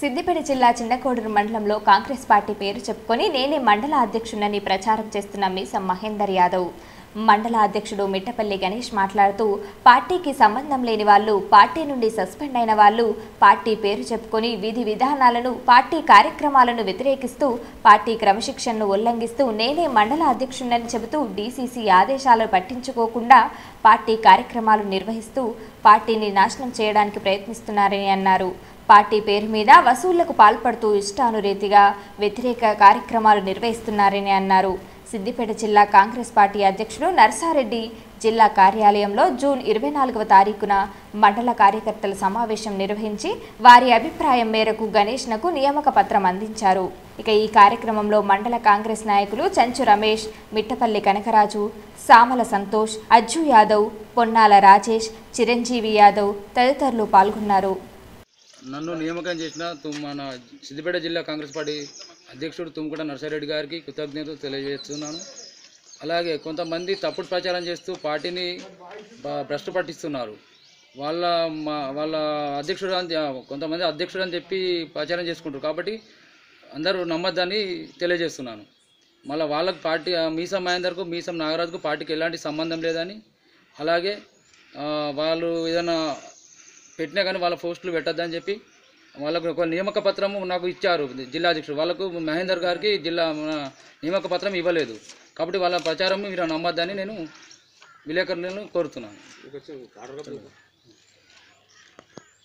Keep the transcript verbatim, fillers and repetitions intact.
సిద్దిపేట జిల్లా చిన్నకోడూరు మండలంలో కాంగ్రెస్ పార్టీ పేరు చెప్పుకొని నేనే మండల అధ్యక్షునని ప్రచారం చేస్తున్న మీసం మహేందర్ యాదవ్ మండల అధ్యక్షుడు మిట్టపల్లి గణేష్ మాట్లాడుతూ పార్టీకి సంబంధం లేని వాళ్ళు, పార్టీ నుండి సస్పెండ్ అయిన వాళ్ళు పార్టీ పేరు చెప్పుకొని విధి విధానాలను, పార్టీ కార్యక్రమాలను వ్యతిరేకిస్తూ, పార్టీ క్రమశిక్షణను ఉల్లంఘిస్తూ నేనే మండల అధ్యక్షుడిని చెబుతూ డీసీసీ ఆదేశాలు పట్టించుకోకుండా పార్టీ కార్యక్రమాలు నిర్వహిస్తూ పార్టీని నాశనం చేయడానికి ప్రయత్నిస్తున్నారని అన్నారు. పార్టీ పేరు మీద వసూళ్లకు పాల్పడుతూ ఇష్టానురీతిగా వ్యతిరేక కార్యక్రమాలు నిర్వహిస్తున్నారని అన్నారు. సిద్దిపేట జిల్లా కాంగ్రెస్ పార్టీ అధ్యక్షుడు నర్సారెడ్డి జిల్లా కార్యాలయంలో జూన్ ఇరవై నాలుగవ తారీఖున మండల కార్యకర్తల సమావేశం నిర్వహించి వారి అభిప్రాయం మేరకు గణేష్నకు నియామక పత్రం అందించారు. ఇక ఈ కార్యక్రమంలో మండల కాంగ్రెస్ నాయకులు చంచు రమేష్, మిట్టపల్లి కనకరాజు, సామల సంతోష్, అజ్జు యాదవ్, పొన్నాల రాజేష్, చిరంజీవి యాదవ్ తదితరులు పాల్గొన్నారు. నన్ను నియామకం చేసిన మన సిద్దిపేట జిల్లా కాంగ్రెస్ పార్టీ అధ్యక్షుడు తుమ్మకూడ నర్సారెడ్డి గారికి కృతజ్ఞతలు తెలియజేస్తున్నాను. అలాగే కొంతమంది తప్పుడు ప్రచారం చేస్తూ పార్టీని భ్రష్టు పట్టిస్తున్నారు. వాళ్ళ మా వాళ్ళ అధ్యక్షుడు అని కొంతమంది అధ్యక్షుడు అని చెప్పి ప్రచారం చేసుకుంటారు. కాబట్టి అందరూ నమ్మద్దని తెలియజేస్తున్నాను. మళ్ళీ వాళ్ళకు పార్టీ మీసం మహేందర్కు, మీసం నాగరాజుకు పార్టీకి ఎలాంటి సంబంధం లేదని, అలాగే వాళ్ళు ఏదైనా పెట్టినా కానీ వాళ్ళ పోస్టులు పెట్టద్దని చెప్పి వాళ్ళకు ఒక నియామక పత్రము నాకు ఇచ్చారు. జిల్లా అధ్యక్షుడు వాళ్ళకు మహేందర్ గారికి జిల్లా నియామక పత్రం ఇవ్వలేదు. కాబట్టి వాళ్ళ ప్రచారం మీరు నమ్మద్దని నేను విలేకరులను కోరుతున్నాను.